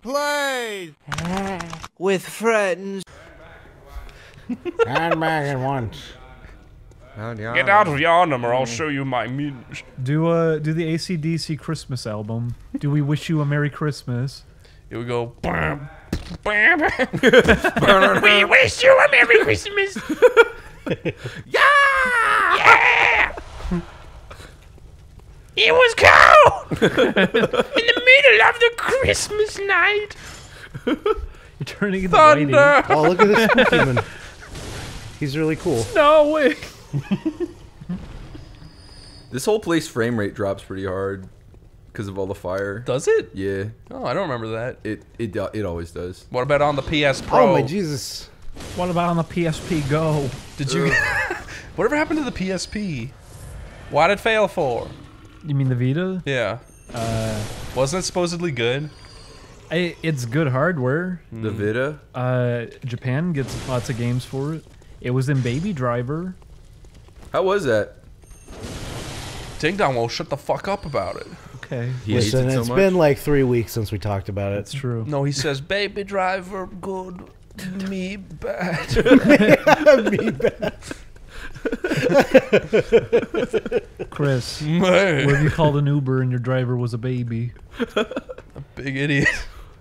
played with friends. And back at once. Get out of Yarnum or I'll show you my muse. Do the AC/DC Christmas album. Do we wish you a Merry Christmas? Here we go. Bam, bam. We wish you a Merry Christmas. Yeah! Yeah! It was cold! In the middle of the Christmas night! You're turning into lightning. Oh, look at this human. He's really cool. No way! This whole place frame rate drops pretty hard because of all the fire. Does it? Yeah. Oh, I don't remember that. It always does. What about on the PS Pro? Oh my Jesus. What about on the PSP Go? Did you... Whatever happened to the PSP? Why'd it fail for? You mean the Vita? Yeah. Wasn't it supposedly good? It's good hardware. The Vita? Japan gets lots of games for it. It was in Baby Driver. How was that? Ding Dong won't shut the fuck up about it. Okay. Listen, it's been like 3 weeks since we talked about it. It's true. No, he says, Baby Driver, good. Me bad. Me bad. Chris, what if you called an Uber and your driver was a baby? A big idiot.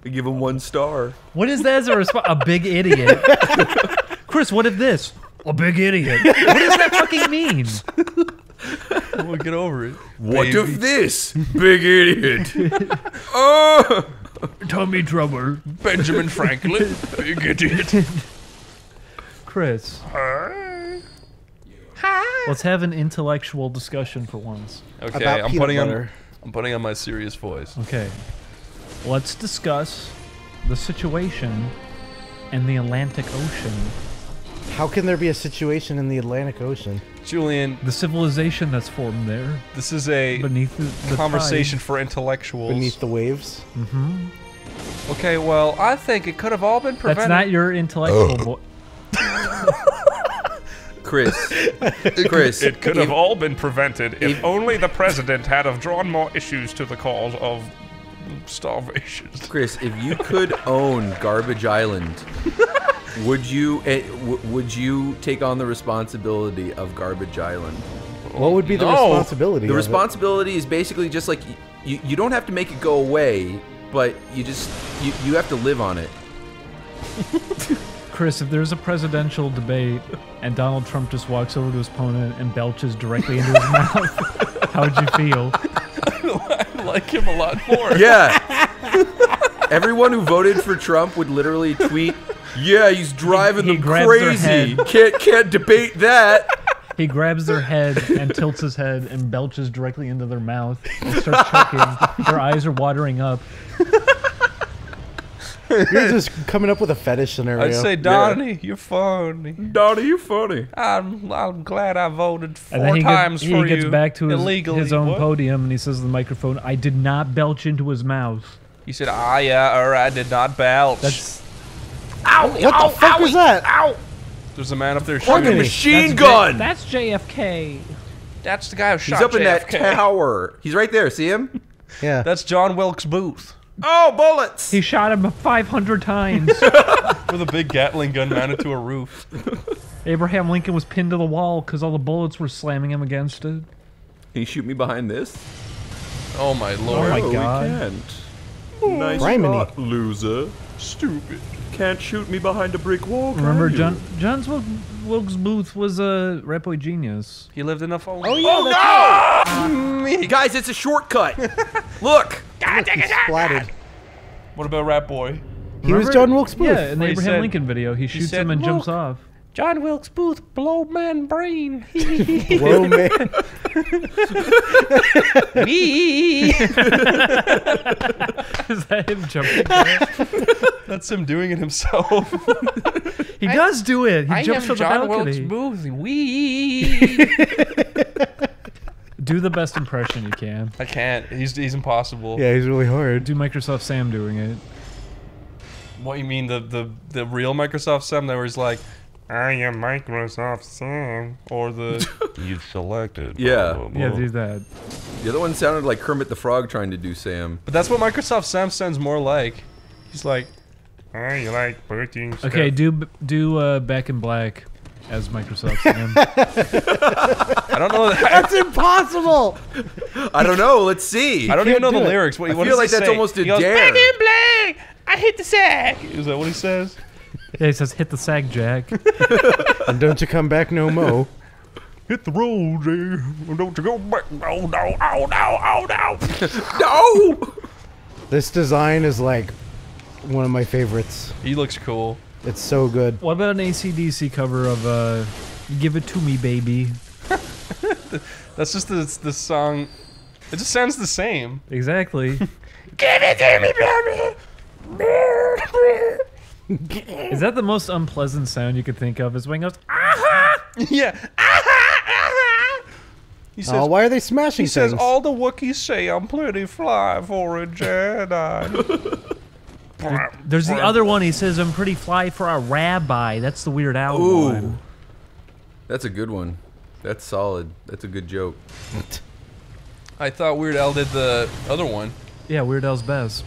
I give him 1 star. What is that as a response? A big idiot. Chris, what if this? A big idiot. What does that fucking mean? We'll get over it. What if this? Big idiot. Oh! Tommy Trouble. Benjamin Franklin. Big idiot. Chris. Hi. Hi. Let's have an intellectual discussion for once. Okay, I'm putting on my serious voice. Okay. Let's discuss the situation in the Atlantic Ocean. How can there be a situation in the Atlantic Ocean? Julian, the civilization that's formed there. This is a conversation for intellectuals. Beneath the waves. Mm-hmm. Okay, well, I think it could have all been prevented. That's not your intellectual. Chris. It could have all been prevented if only the president had have drawn more issues to the cause of starvation. Chris, if you could own Garbage Island. Would you take on the responsibility of Garbage Island? What would be the responsibility? The responsibility is basically just like you don't have to make it go away, but you just you have to live on it. Chris, if there's a presidential debate and Donald Trump just walks over to his opponent and belches directly into his mouth, how would you feel? I like him a lot more. Yeah. Everyone who voted for Trump would literally tweet, yeah, he's driving them crazy. Can't debate that. He grabs their head and tilts his head and belches directly into their mouth and starts choking. Their eyes are watering up. You're just coming up with a fetish scenario. I'd say, Donnie, you're funny. Donnie, you're funny. I'm glad I voted 4 times for you. And he gets back to his own podium and he says to the microphone, I did not belch into his mouth. He said, ah, yeah, or I did not belch. That's... Ow! What the fuck was that? Ow! There's a man up there shooting a machine gun! That's JFK. That's the guy who shot JFK. He's up in that tower. He's right there, see him? Yeah. That's John Wilkes Booth. Oh, bullets! He shot him 500 times. With a big Gatling gun mounted to a roof. Abraham Lincoln was pinned to the wall because all the bullets were slamming him against it. Can you shoot me behind this? Oh my lord. Oh my god. We can't. Nice shot, loser. Stupid. Can't shoot me behind a brick wall. Remember, John Wilkes Booth was a Rat Boy genius. He lived in a phone. Oh, yeah, no! Right. Guys, it's a shortcut. Look. God, he splatted. What about Rat Boy? He was John Wilkes Booth. Yeah, in the Abraham Lincoln video, he shoots him and jumps off. John Wilkes Booth, blow man brain. Blow man. Me. Is that him jumping? That's him doing it himself. He does do it. He jumps from the balcony. John Wilkes Booth. Do the best impression you can. I can't. He's impossible. Yeah, he's really hard. Do Microsoft Sam doing it? What you mean the real Microsoft Sam that was like. I am Microsoft Sam, or the you've selected. Yeah, blah, blah, blah. Yeah, do that. The other one sounded like Kermit the Frog trying to do Sam. But that's what Microsoft Sam sounds more like. He's like, oh, you like protein stuff. Okay, do Back in Black as Microsoft Sam. I don't know. That's impossible. I don't know. Let's see. I don't even know the lyrics. What, I feel like that's almost a dare. Back in Black, I hit the sack. Is that what he says? Yeah, he says, hit the sack, Jack. And don't you come back no mo. Hit the road, Jack. Don't you go back. No, no, oh, no, oh, no. No! This design is like one of my favorites. He looks cool. It's so good. What about an AC/DC cover of Give It To Me Baby? That's just the song. It just sounds the same. Exactly. Give it to me, baby! Is that the most unpleasant sound you could think of? Is when he goes, aha! Yeah, aha, aha! He says, why are they smashing things? He says, all the Wookiees say I'm pretty fly for a Jedi. There's the other one, he says, I'm pretty fly for a rabbi. That's the Weird Al one. That's a good one. That's solid. That's a good joke. I thought Weird Al did the other one. Yeah, Weird Al's best.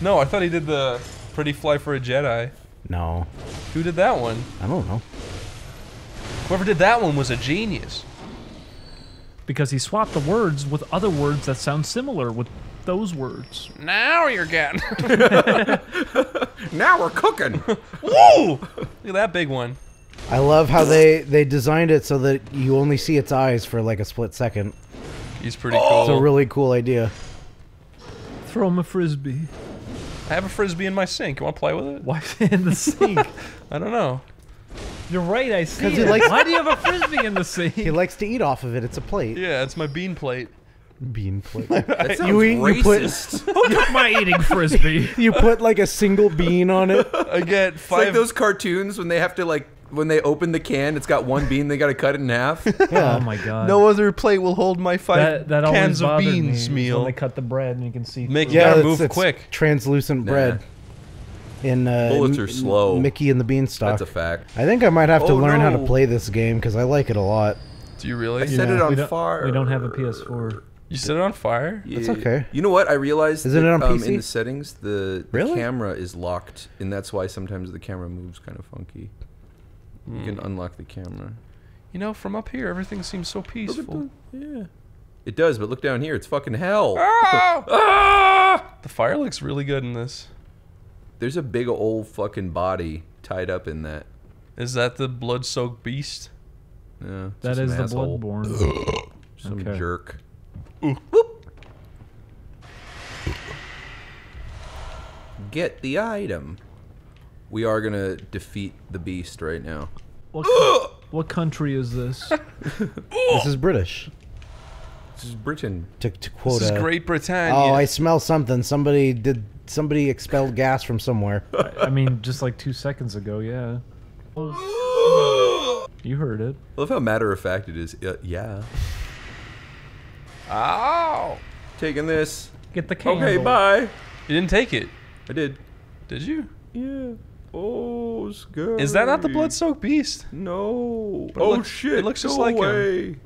No, I thought he did the... Pretty fly for a Jedi. No. Who did that one? I don't know. Whoever did that one was a genius. Because he swapped the words with other words that sound similar with those words. Now you're getting. Now we're cooking. Whoa! Look at that big one. I love how they designed it so that you only see its eyes for like a split second. He's pretty cool. It's a really cool idea. Throw him a frisbee. I have a frisbee in my sink. You want to play with it? Why in the sink? I don't know. You're right. I see. Why do you have a frisbee in the sink? He likes to eat off of it. It's a plate. Yeah, it's my bean plate. Bean plate. That sounds racist. You put my eating frisbee. You put like a single bean on it. I get five. It's like those cartoons when they have to like when they open the can, it's got one bean. They got to cut it in half. Yeah. Oh my god. No other plate will hold my five cans of beans meal. When they cut the bread and you can see. Make move quick. Translucent bread. In bullets are slow. Mickey and the Beanstalk. That's a fact. I think I might have to learn how to play this game because I like it a lot. Do you really? I set it on fire. We don't have a PS4. You set it on fire? That's okay. You know what? I realized that, it on PC? In the settings, the camera is locked, and that's why sometimes the camera moves kind of funky. You can unlock the camera. You know, from up here, everything seems so peaceful. Yeah. It does, but look down here. It's fucking hell. Ah! Ah! The fire looks really good in this. There's a big old fucking body tied up in that. Is that the blood-soaked beast? No. That is the Bloodborne. Some jerk. Get the item. We are gonna defeat the beast right now. What country is this? This is British. This is Britain. To quote this is Great Britannia. Oh, I smell something. Somebody expelled gas from somewhere. I mean, just like 2 seconds ago, yeah. You heard it. I love how matter-of-fact it is. Yeah. Ow! Taking this. Get the candle. Okay, bye. You didn't take it. I did. Did you? Yeah. Oh, scary. Is that not the blood-soaked beast? No. But oh, shit. It looks just like him.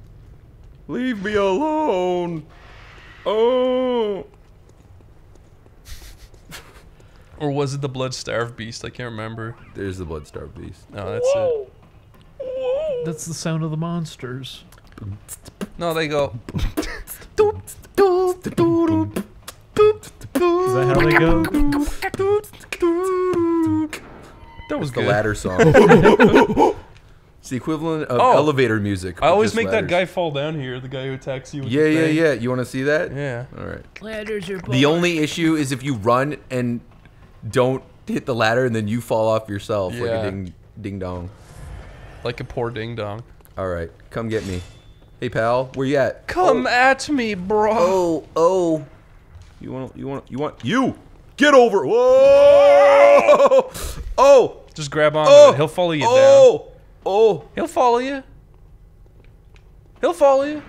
Leave me alone. Oh. Or was it the blood-starved beast? I can't remember. There's the blood-starved beast. No, that's it. Whoa. That's the sound of the monsters. No, they go. Is that how they go? That was the ladder song. It's the equivalent of elevator music. I always make that guy fall down here, the guy who attacks you with the thing. Yeah. You want to see that? Yeah. All right. Ladders are boring. The only issue is if you run and don't hit the ladder and then you fall off yourself like a ding dong. Like a poor ding dong. All right. Come get me. Hey, pal. Where you at? Come at me, bro. Oh. You get over. Whoa! Oh! Just grab onto it. He'll follow you down. He'll follow you.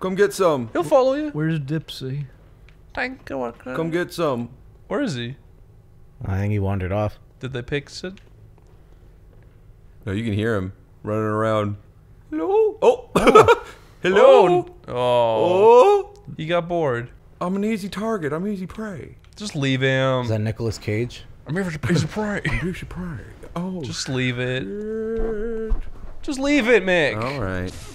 Come get some. He'll follow you. Where's Dipsy? Come get some. Where is he? I think he wandered off. Did they pick Sid? No, you can hear him running around. Hello? Oh! Hello! Oh! He got bored. I'm an easy target. I'm easy prey. Just leave him. Is that Nicolas Cage? I'm easy prey. I'm easy prey. Oh. Just leave it. Just leave it, Mick. All right.